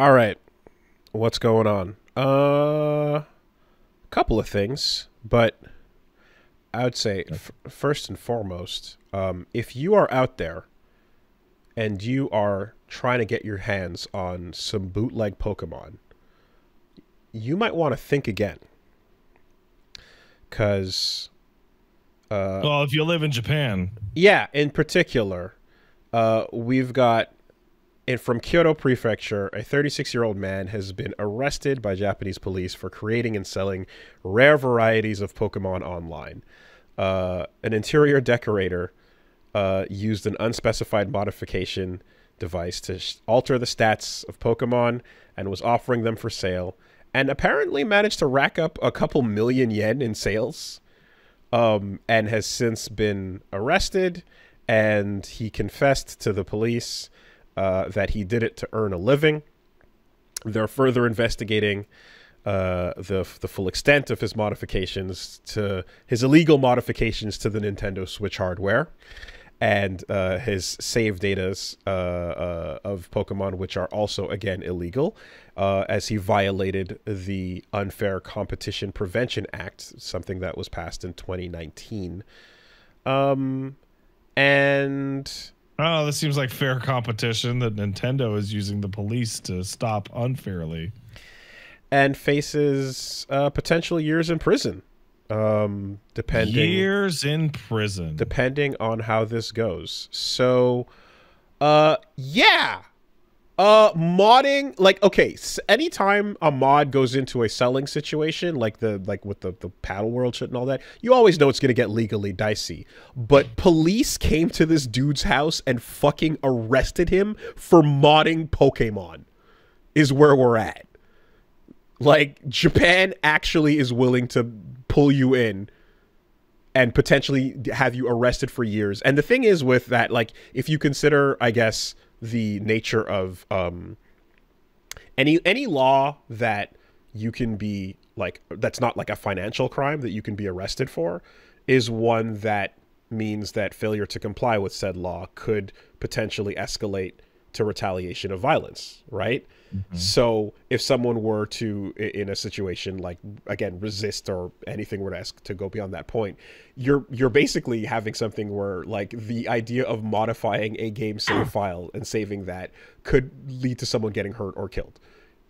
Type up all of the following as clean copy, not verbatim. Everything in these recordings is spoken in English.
All right, what's going on? A couple of things, but I would say first and foremost, if you are out there and you are trying to get your hands on some bootleg Pokemon, you might want to think again, because well, if you live in Japan, yeah, in particular, we've got. And from Kyoto Prefecture, a 36-year-old man has been arrested by Japanese police for creating and selling rare varieties of Pokemon online. An interior decorator used an unspecified modification device to alter the stats of Pokemon and was offering them for sale, and apparently managed to rack up a couple million yen in sales, and has since been arrested, and he confessed to the police that he did it to earn a living. They're further investigating the full extent of his modifications to his illegal modifications to the Nintendo Switch hardware, and his save datas of Pokemon, which are also again illegal, as he violated the Unfair Competition Prevention Act, something that was passed in 2019, and. Oh, this seems like fair competition that Nintendo is using the police to stop unfairly. And faces potential years in prison. Years in prison. Depending on how this goes. So, yeah. Modding, like, okay, anytime a mod goes into a selling situation, like with the Paddle World shit and all that, you always know it's gonna get legally dicey. But police came to this dude's house and fucking arrested him for modding Pokemon, is where we're at. Like, Japan actually is willing to pull you in and potentially have you arrested for years. And the thing is with that, like, if you consider, I guess, the nature of any law that you can be, like, that's not like a financial crime that you can be arrested for, is one that means that failure to comply with said law could potentially escalate to retaliation of violence, right? Mm-hmm. So if someone were to, in a situation like, again, resist or anything were to ask to go beyond that point, you're basically having something where, like, the idea of modifying a game save file and saving that could lead to someone getting hurt or killed.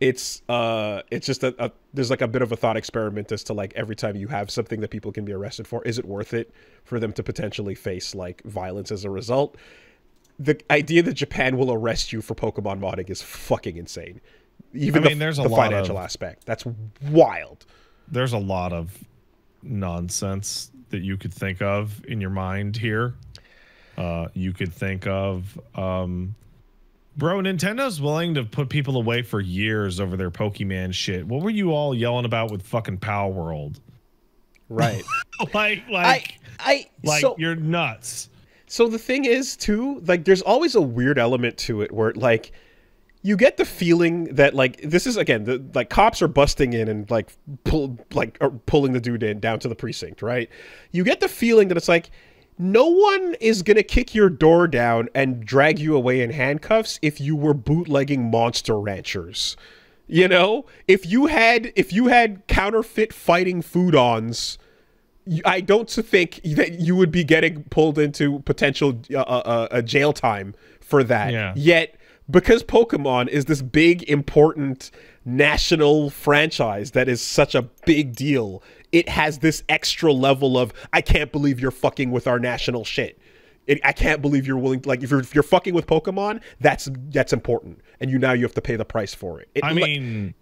It's just a there's like a bit of a thought experiment as to, like, every time you have something that people can be arrested for, is it worth it for them to potentially face, like, violence as a result? The idea that Japan will arrest you for Pokemon modding is fucking insane. Even, I mean, there's the financial aspect. That's wild. There's a lot of nonsense that you could think of in your mind here. You could think of, bro, Nintendo's willing to put people away for years over their Pokemon shit. What were you all yelling about with fucking Power World? Right. like, you're nuts. So the thing is, too, like, there's always a weird element to it where, like, you get the feeling that, like, this is, again, the, like, cops are busting in and, like, pulling the dude in down to the precinct, right? You get the feeling that it's like, no one is going to kick your door down and drag you away in handcuffs if you were bootlegging Monster Ranchers. You know, if you had counterfeit fighting food-ons, I don't think that you would be getting pulled into potential jail time for that. Yeah. Yet, because Pokemon is this big, important national franchise that is such a big deal, it has this extra level of, I can't believe you're fucking with our national shit. I can't believe you're willing to, like, if you're fucking with Pokemon, that's important. And you have to pay the price for it. I mean,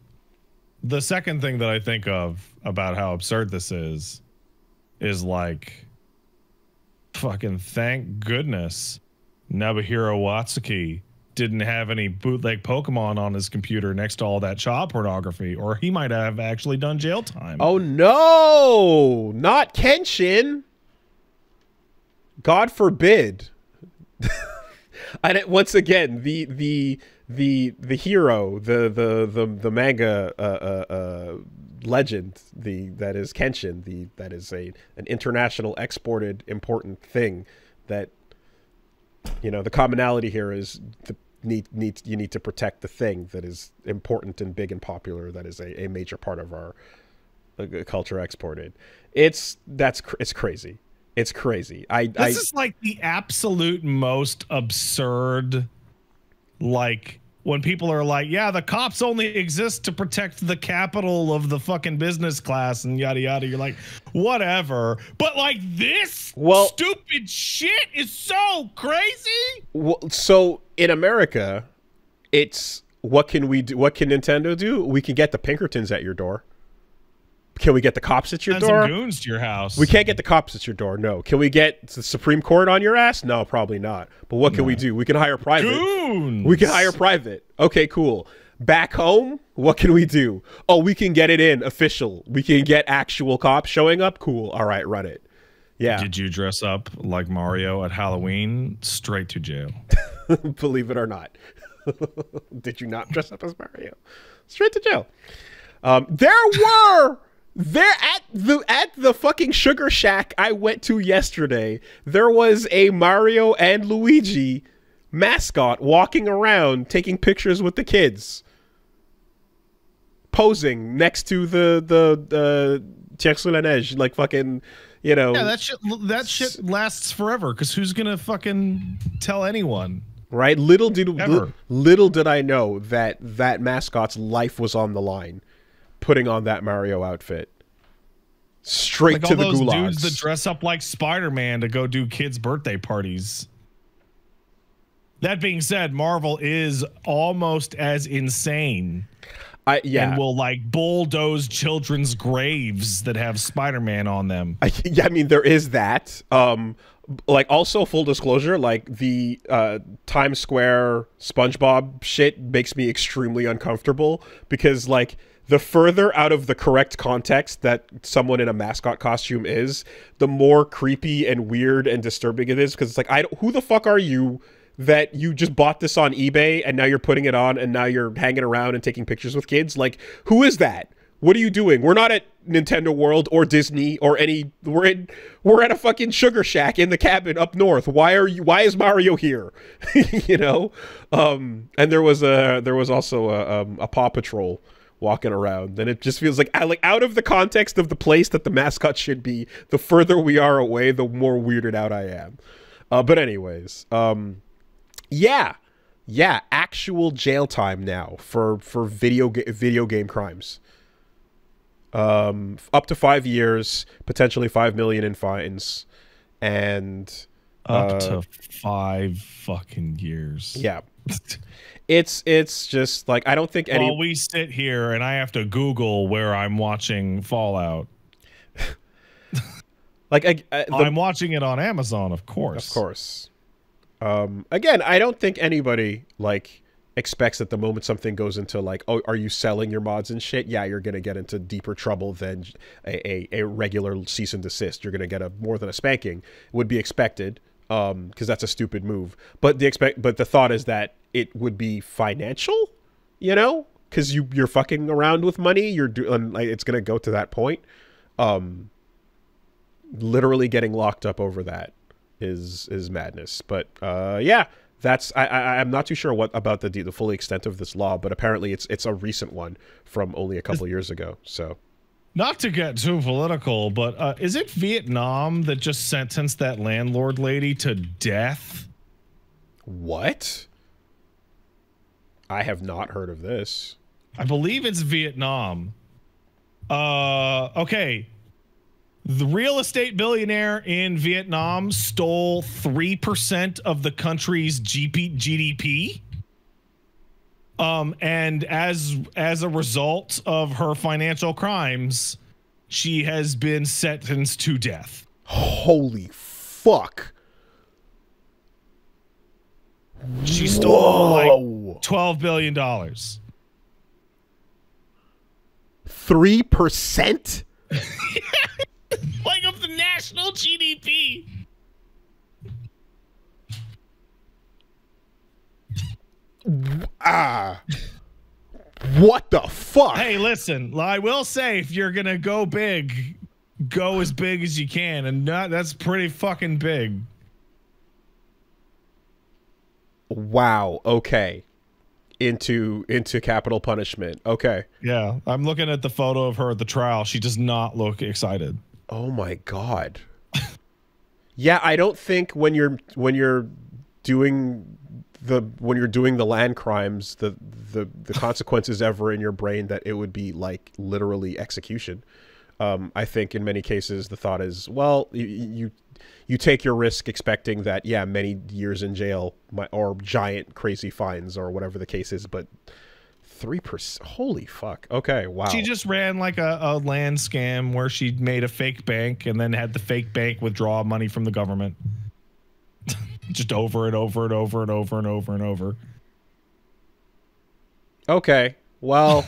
the second thing that I think of about how absurd this is like, fucking thank goodness Nobuhiro Watsuki didn't have any bootleg Pokemon on his computer next to all that child pornography, or he might have actually done jail time. Oh no, not Kenshin. God forbid. And once again, the hero, the manga legend, that is Kenshin, that is an international exported important thing. That, you know, the commonality here is the you need to protect the thing that is important and big and popular, that is a major part of our culture exported. It's crazy. It's crazy. This is like the absolute most absurd, like, when people are like, yeah, the cops only exist to protect the capital of the fucking business class and yada yada. You're like, whatever. But like this stupid shit is so crazy. Well, so in America, it's what can we do? What can Nintendo do? We can get the Pinkertons at your door. Can we get the cops at your door? Some goons to your house. We can't get the cops at your door. No. Can we get the Supreme Court on your ass? No, probably not. But what can we do? We can hire private. Goons. We can hire private. Okay, cool. Back home, what can we do? Oh, we can get it in official. We can get actual cops showing up. Cool. All right, run it. Yeah. Did you dress up like Mario at Halloween? Straight to jail. Believe it or not. Did you not dress up as Mario? Straight to jail. There were... There at the fucking Sugar Shack I went to yesterday, there was a Mario and Luigi mascot walking around taking pictures with the kids, posing next to the Tiers sur la Neige, like fucking, you know. Yeah, that shit lasts forever, because who's gonna fucking tell anyone? Right? Little did I know that that mascot's life was on the line. Putting on that Mario outfit, straight to the gulags. Like all those dudes that dress up like Spider-Man to go do kids' birthday parties. That being said, Marvel is almost as insane. Yeah, and will like bulldoze children's graves that have Spider-Man on them. Yeah, I mean there is that. Like, also, full disclosure, like, the Times Square SpongeBob shit makes me extremely uncomfortable, because, like, the further out of the correct context that someone in a mascot costume is, the more creepy and weird and disturbing it is, because it's like, who the fuck are you that you just bought this on eBay, and now you're putting it on, and now you're hanging around and taking pictures with kids? Like, who is that? What are you doing? We're not at Nintendo World or Disney or any. We're at a fucking Sugar Shack in the cabin up north. Why are you? Why is Mario here? You know. And there was also a Paw Patrol walking around, and it just feels like out of the context of the place that the mascot should be. The further we are away, the more weirded out I am. But anyways, yeah, actual jail time now for video game crimes. Up to 5 years, potentially $5 million in fines, and up to 5 fucking years. Yeah. It's just like, I don't think any. While we sit here and I have to Google where I'm watching Fallout. Like I'm watching it on Amazon, of course. Of course. Again, I don't think anybody like expects that the moment something goes into like, oh, are you selling your mods and shit? Yeah, you're gonna get into deeper trouble than a regular cease and desist. You're gonna get more than a spanking. Would be expected, because that's a stupid move. But the thought is that it would be financial, you know, because you're fucking around with money. It's gonna go to that point. Literally getting locked up over that is madness. But yeah. That's I'm not too sure what about the full extent of this law, but apparently it's a recent one from only a couple years ago. So, not to get too political, but is it Vietnam that just sentenced that landlord lady to death? What? I have not heard of this. I believe it's Vietnam. Okay. The real estate billionaire in Vietnam stole 3% of the country's GDP. And as a result of her financial crimes, she has been sentenced to death. Holy fuck. She stole like $12 billion. 3%? Like of the national GDP. What the fuck? Hey, listen, I will say, if you're gonna go big, go as big as you can, and that's pretty fucking big. wow, okay, into capital punishment. Okay. Yeah, I'm looking at the photo of her at the trial. She does not look excited. Oh my God. Yeah, I don't think when you're doing the land crimes, the consequence is ever in your brain that it would be like literally execution. I think in many cases the thought is, well, you take your risk expecting that, yeah, many years in jail or giant crazy fines or whatever the case is, but 3%, holy fuck. Okay, wow. She just ran like a land scam where she made a fake bank and then had the fake bank withdraw money from the government. Just over and over and over and over and over and over. Okay, well,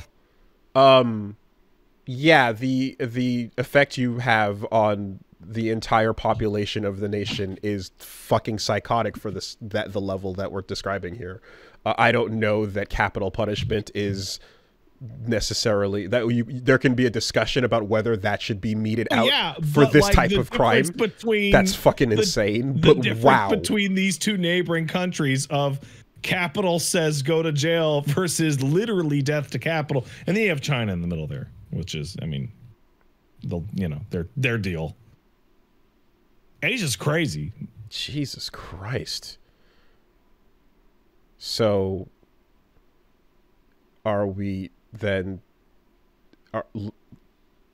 yeah, the effect you have on the entire population of the nation is fucking psychotic for this, the level that we're describing here. I don't know that capital punishment is necessarily that there can be a discussion about whether that should be meted out for this like type of crime. That's fucking insane. But the wow, between these two neighboring countries of capital says go to jail versus literally death to capital, and then you have China in the middle there, which is, I mean, you know, their deal. Asia's crazy. Jesus Christ. So are we then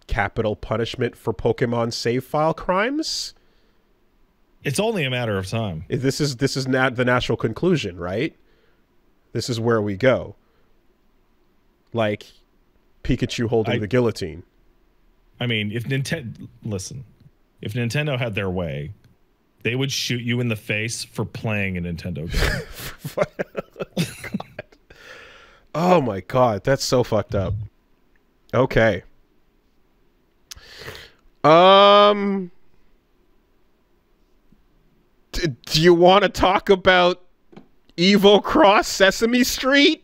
capital punishment for Pokemon save file crimes? It's only a matter of time. This is not the natural conclusion, right? This is where we go. Like Pikachu holding the guillotine. I mean, if Nintendo, listen, if Nintendo had their way, they would shoot you in the face for playing a Nintendo game. God. Oh my God, that's so fucked up. Okay. Do you want to talk about Evo Cross Sesame Street?